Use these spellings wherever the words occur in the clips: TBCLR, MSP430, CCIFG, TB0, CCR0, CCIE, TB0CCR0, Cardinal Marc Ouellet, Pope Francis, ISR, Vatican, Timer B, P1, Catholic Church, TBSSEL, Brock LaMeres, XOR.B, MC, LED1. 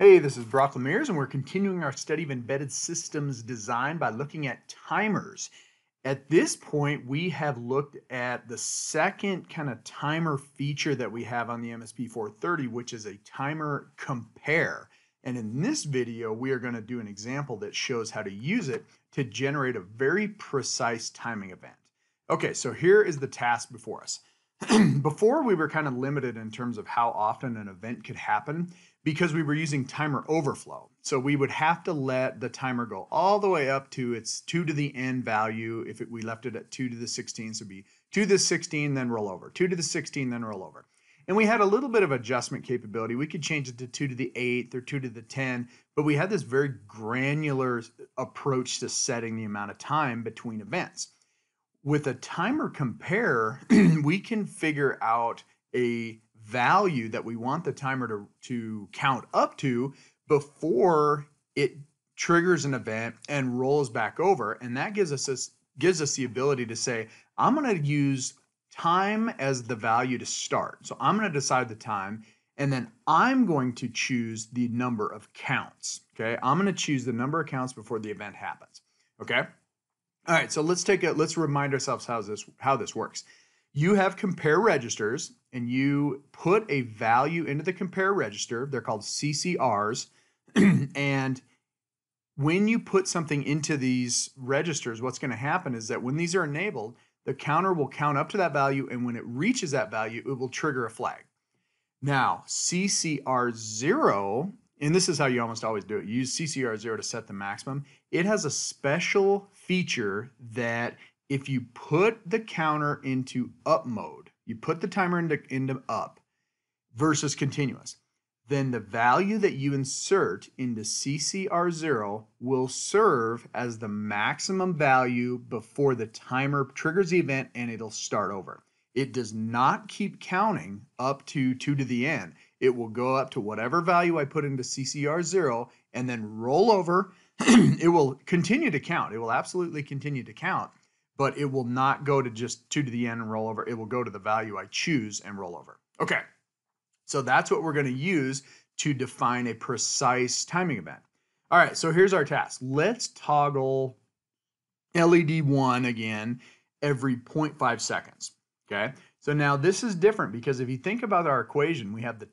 Hey, this is Brock LaMeres, and we're continuing our study of embedded systems design by looking at timers. At this point, we have looked at the second kind of timer feature that we have on the MSP430, which is a timer compare. And in this video, we are going to do an example that shows how to use it to generate a very precise timing event. Okay, so here is the task before us. Before, we were kind of limited in terms of how often an event could happen because we were using timer overflow. So we would have to let the timer go all the way up to its 2 to the n value. If we left it at 2 to the 16, so it'd be 2 to the 16, then roll over, 2 to the 16, then roll over. And we had a little bit of adjustment capability. We could change it to 2 to the 8th or 2 to the 10, but we had this very granular approach to setting the amount of time between events. With a timer compare, we can figure out a value that we want the timer to count up to before it triggers an event and rolls back over. And that gives us the ability to say, I'm going to use time as the value to start. So I'm going to decide the time, and then I'm going to choose the number of counts. Okay, I'm going to choose the number of counts before the event happens. Okay. All right, so let's remind ourselves how this works. You have compare registers, and you put a value into the compare register. They're called CCRs, and when you put something into these registers, what's going to happen is that when these are enabled, the counter will count up to that value, and when it reaches that value, it will trigger a flag. Now, CCR0, and this is how you almost always do it. You use CCR0 to set the maximum. It has a special feature that if you put the counter into up mode, you put the timer into up versus continuous, then the value that you insert into CCR0 will serve as the maximum value before the timer triggers the event and it'll start over. It does not keep counting up to 2 to the n. It will go up to whatever value I put into CCR0 and then roll over. It will continue to count. It will absolutely continue to count, but it will not go to just 2 to the n and roll over. It will go to the value I choose and roll over. Okay, so that's what we're going to use to define a precise timing event. All right, so here's our task. Let's toggle LED1 again every 0.5 seconds. Okay, so now this is different because if you think about our equation, we have the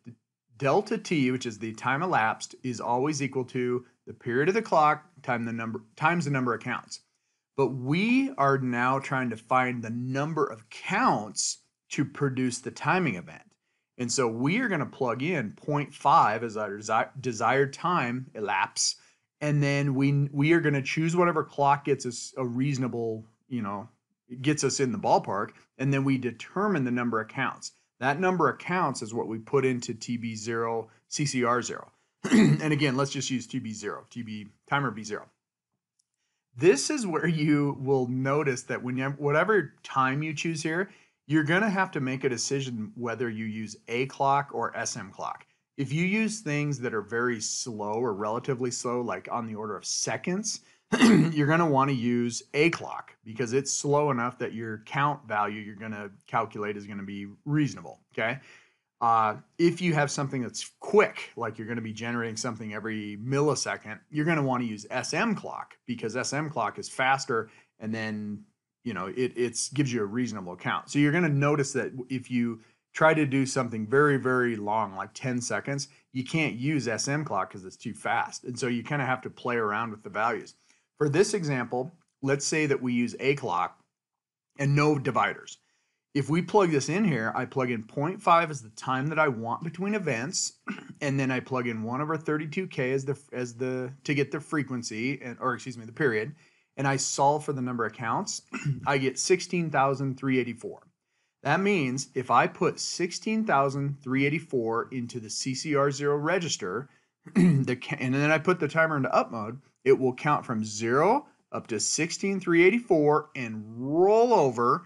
delta t, which is the time elapsed, is always equal to the period of the clock times the number of counts. But we are now trying to find the number of counts to produce the timing event. And so we are going to plug in 0.5 as our desired time elapse, and then we are going to choose whatever clock gets us a reasonable, it gets us in the ballpark, and then we determine the number of counts. That number of counts is what we put into TB0 CCR0. And again, let's just use timer B0. This is where you will notice that when you have whatever time you choose here, you're going to have to make a decision whether you use A clock or SM clock. If you use things that are very slow or relatively slow, like on the order of seconds, you're going to want to use A clock because it's slow enough that your count value you're going to calculate is going to be reasonable. Okay. If you have something that's quick, like you're going to be generating something every millisecond, you're going to want to use SM clock because SM clock is faster, and then it gives you a reasonable count. So you're going to notice that if you try to do something very, very long, like 10 seconds, you can't use SM clock because it's too fast. And so you kind of have to play around with the values. For this example, let's say that we use A clock and no dividers. If we plug this in here, I plug in 0.5 as the time that I want between events, and then I plug in 1/32K to get the frequency, or excuse me, the period, and I solve for the number of counts. I get 16,384. That means if I put 16,384 into the CCR0 register, and then I put the timer into up mode, it will count from 0 up to 16,384 and roll over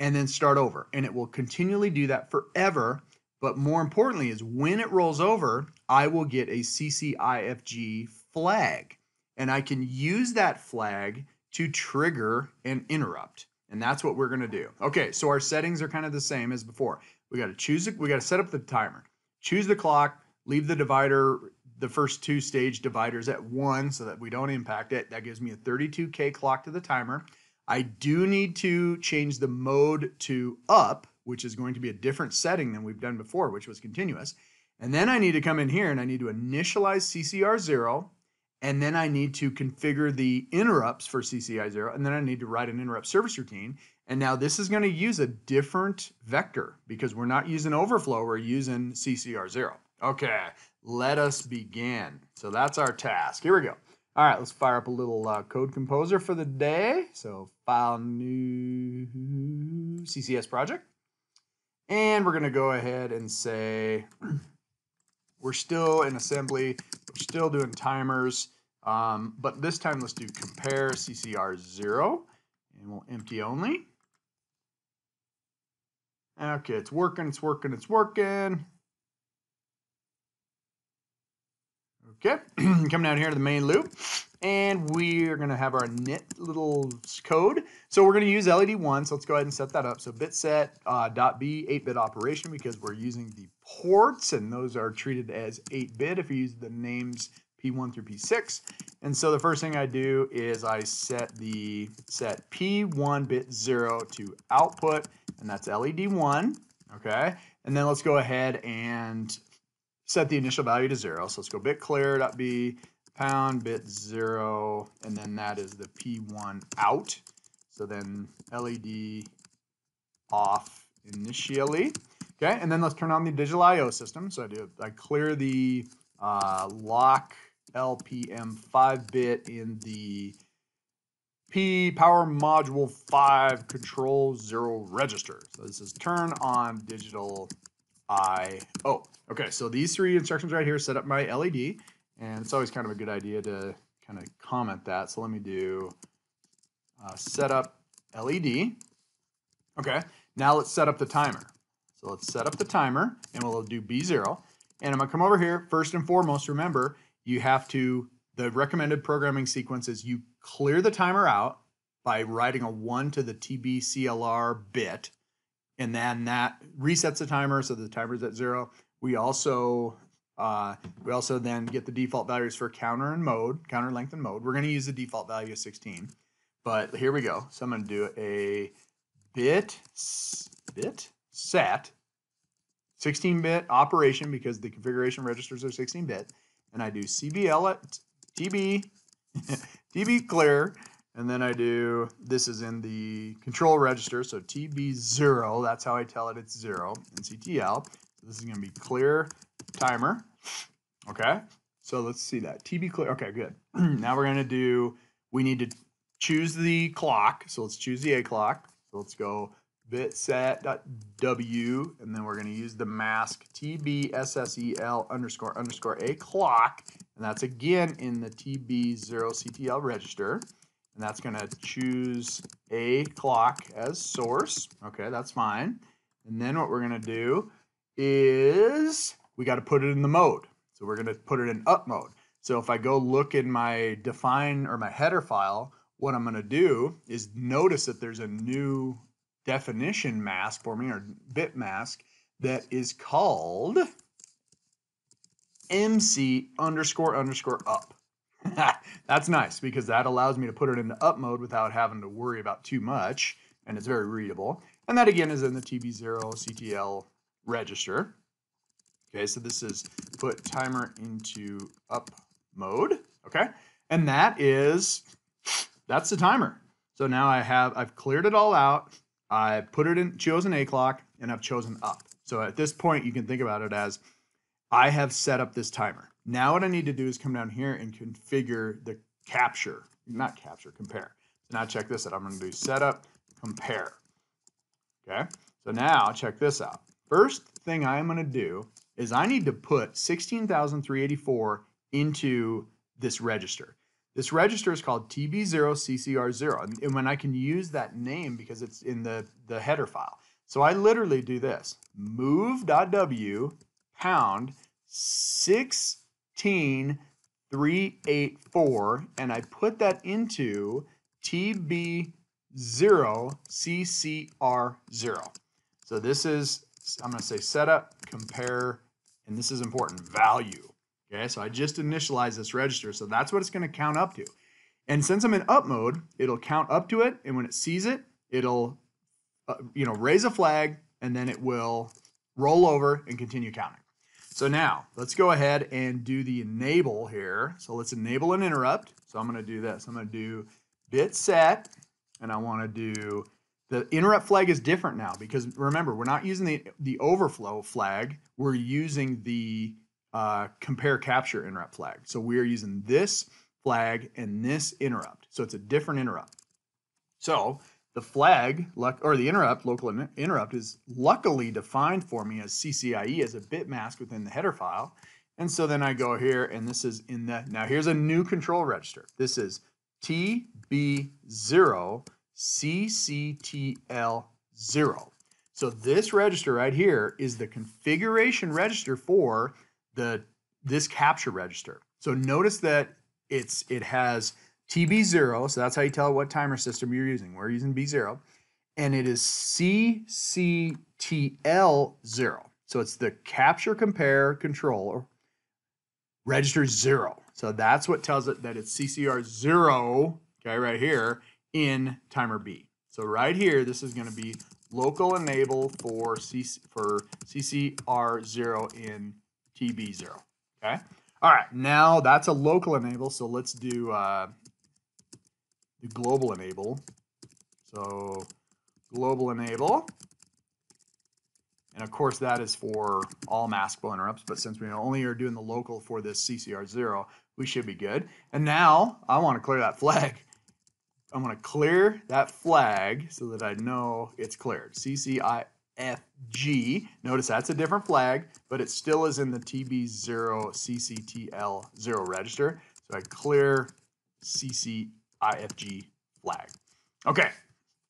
and then start over. And it will continually do that forever. But more importantly is when it rolls over, I will get a CCIFG flag. And I can use that flag to trigger an interrupt. And that's what we're going to do. Okay, so our settings are kind of the same as before. We got to set up the timer, choose the clock, leave the divider the first two stage dividers at 1 so that we don't impact it. That gives me a 32K clock to the timer. I do need to change the mode to up, which is going to be a different setting than we've done before, which was continuous. And then I need to come in here and I need to initialize CCR0, and then I need to configure the interrupts for CCI0, and then I need to write an interrupt service routine. And now this is going to use a different vector because we're not using overflow, we're using CCR0. Okay, let us begin. So that's our task. Here we go. All right, let's fire up a little code composer for the day. So file, new CCS project. And we're going to go ahead and say we're still in assembly, we're still doing timers, but this time let's do compare CCR0, and we'll empty only. Okay, it's working, it's working, it's working. Okay, coming down here to the main loop, and we're going to have our init little code. So we're going to use LED1, so let's go ahead and set that up. So bitset .b, 8-bit operation, because we're using the ports, and those are treated as 8-bit if you use the names P1 through P6. And so the first thing I do is I set the set P1 bit 0 to output, and that's LED1, okay? And then let's go ahead and set the initial value to 0. So let's go bit clear.b pound bit 0, and then that is the P1 out. So then LED off initially. Okay, and then let's turn on the digital I.O. system. So I clear the lock LPM 5-bit in the P power module 5 control 0 register. So this is turn on digital I.O. Okay, so these three instructions right here set up my LED, and it's always kind of a good idea to kind of comment that. So let me do set up LED. Okay, now let's set up the timer. So let's set up the timer, and we'll do B0. And I'm going to come over here. First and foremost, remember, you have to, the recommended programming sequence is you clear the timer out by writing a 1 to the TBCLR bit, and then that resets the timer, so the timer's at 0. We also then get the default values for counter and mode, counter length and mode. We're going to use the default value of 16, but here we go. So I'm going to do a bit set 16-bit operation because the configuration registers are 16-bit, and I do CBL at TB, TB clear. And then I do, this is in the control register, so TB0, that's how I tell it it's 0, and CTL. So this is going to be clear timer, okay? So let's see that, TB clear, okay, good. Now we're going to do, we need to choose the clock, so let's choose the A clock. So let's go bitset.w, and then we're going to use the mask TBSSEL underscore underscore A clock, and that's again in the TB0CTL register. And that's going to choose a clock as source. Okay, that's fine. And then what we're going to do is we got to put it in the mode. So we're going to put it in up mode. So if I go look in my define or my header file, what I'm going to do is notice that there's a new definition mask for me, or bit mask, that is called MC underscore underscore up. That's nice because that allows me to put it into up mode without having to worry about too much, and it's very readable. And that again is in the TB0CTL register. Okay, so this is put timer into up mode. Okay, and that's the timer. So now I've cleared it all out. I put it in, chosen A clock, and I've chosen up. So at this point, you can think about it as I have set up this timer. Now what I need to do is come down here and configure the capture, not capture, compare. So now check this out. I'm going to do setup, compare. Okay, so now check this out. First thing I'm going to do is I need to put 16,384 into this register. This register is called TB0CCR0, and when I can use that name because it's in the header file. So I literally do this, move.w pound 16,384, and I put that into TB0CCR0. So this is, I'm going to say setup, compare, and this is important, value. Okay, so I just initialized this register, so that's what it's going to count up to. And since I'm in up mode, it'll count up to it, and when it sees it, it'll raise a flag, and then it will roll over and continue counting. So now let's go ahead and do the enable here. So let's enable an interrupt. So I'm going to do this. I'm going to do bit set, and I want to do the interrupt flag is different now because remember, we're not using the overflow flag. We're using the compare capture interrupt flag. So we're using this flag and this interrupt. So it's a different interrupt. So the flag, or the interrupt, local interrupt, is luckily defined for me as CCIE, as a bit mask within the header file. And so then I go here, and this is in the, now here's a new control register. This is TB0CCTL0. So this register right here is the configuration register for this capture register. So notice that it has TB0, so that's how you tell what timer system you're using. We're using B0, and it is CCTL0. So it's the capture compare control register 0. So that's what tells it that it's CCR0, okay, right here in timer B. So right here, this is going to be local enable for CCR0 in TB0, okay? All right, now that's a local enable, so let's do global enable. So global enable, and of course that is for all maskable interrupts, but since we only are doing the local for this CCR0, we should be good. And now I want to clear that flag. I want to clear that flag so that I know it's cleared. CCIFG, notice that's a different flag, but it still is in the TB0CCTL0 register. So I clear CCIFG flag. Okay,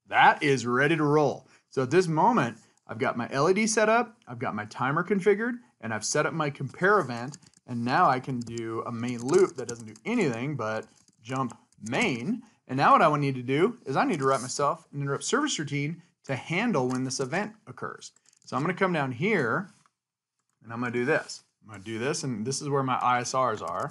that is ready to roll. So at this moment, I've got my LED set up, I've got my timer configured, and I've set up my compare event, and now I can do a main loop that doesn't do anything but jump main. And now what I would need to do is I need to write myself an interrupt service routine to handle when this event occurs. So I'm going to come down here, and I'm going to do this. I'm going to do this, and this is where my ISRs are.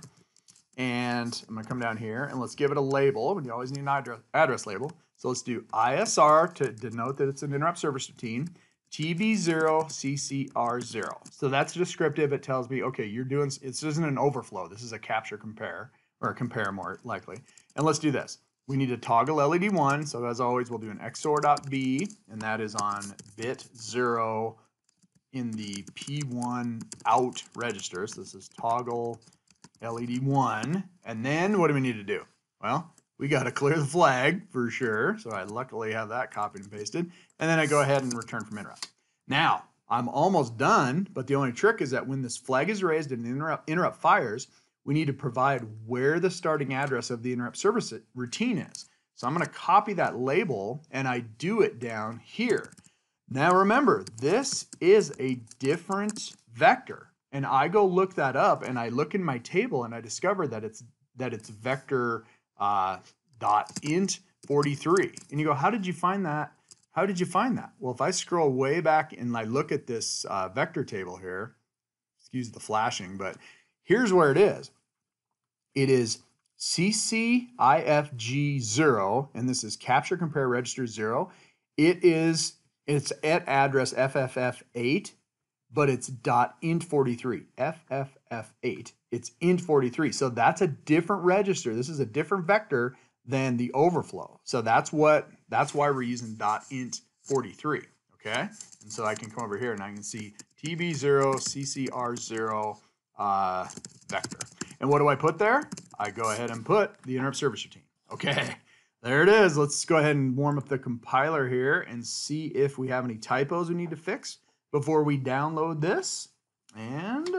And I'm going to come down here, and let's give it a label. You always need an address label. So let's do ISR to denote that it's an interrupt service routine, TB0CCR0. So that's descriptive. It tells me, okay, you're doing, this isn't an overflow. This is a capture compare, or a compare more likely. And let's do this. We need to toggle LED1, so as always, we'll do an XOR.B, and that is on bit 0 in the P1 out register. So this is toggle LED1, and then what do we need to do? Well, we got to clear the flag for sure, so I luckily have that copied and pasted, and then I go ahead and return from interrupt. Now, I'm almost done, but the only trick is that when this flag is raised and the interrupt fires, we need to provide where the starting address of the interrupt service routine is. So I'm going to copy that label, and I do it down here. Now remember, this is a different vector, and I go look that up, and I look in my table, and I discover that it's vector dot int 43. And you go, how did you find that? How did you find that? Well, if I scroll way back and I look at this vector table here, excuse the flashing, but here's where it is. It is CCIFG0, and this is capture compare register 0. It's at address FFF8, but it's .int43. FFF8. It's int43. So that's a different register. This is a different vector than the overflow. So that's why we're using .int43. Okay? And so I can come over here and I can see TB0CCR0 vector. And what do I put there? I go ahead and put the interrupt service routine. Okay, there it is. Let's go ahead and warm up the compiler here and see if we have any typos we need to fix before we download this, and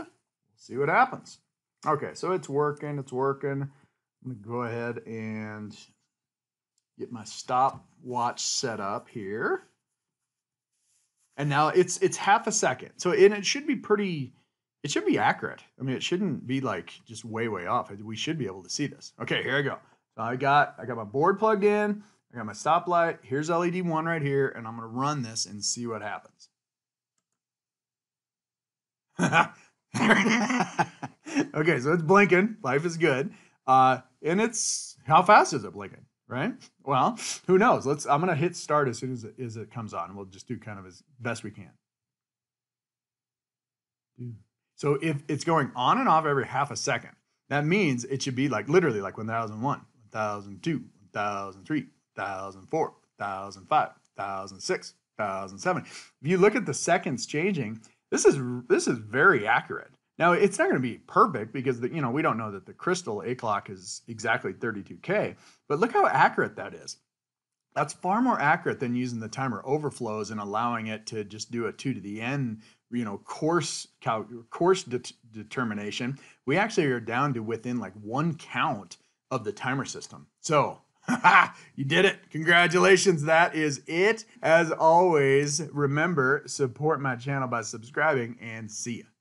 see what happens. Okay, so it's working, it's working. I'm gonna go ahead and get my stopwatch set up here. And now it's half a second. So it should be pretty, it should be accurate. I mean, it shouldn't be like just way, way off. We should be able to see this. Okay, here I go. So I got my board plugged in. I got my stoplight. Here's LED 1 right here, and I'm going to run this and see what happens. Okay, so it's blinking. Life is good. And it's, how fast is it blinking, right? Well, who knows? Let's, I'm going to hit start as soon as it comes on. We'll just do kind of as best we can. So if it's going on and off every half a second, that means it should be like literally like 1001, 1002, 1003, 1004, 1005, 1006, 1007. If you look at the seconds changing, this is very accurate. Now, it's not going to be perfect because, you know, we don't know that the crystal A clock is exactly 32K, but look how accurate that is. That's far more accurate than using the timer overflows and allowing it to just do a 2 to the n, you know, course determination. We actually are down to within like 1 count of the timer system. So, you did it. Congratulations. That is it. As always, remember, support my channel by subscribing, and see ya.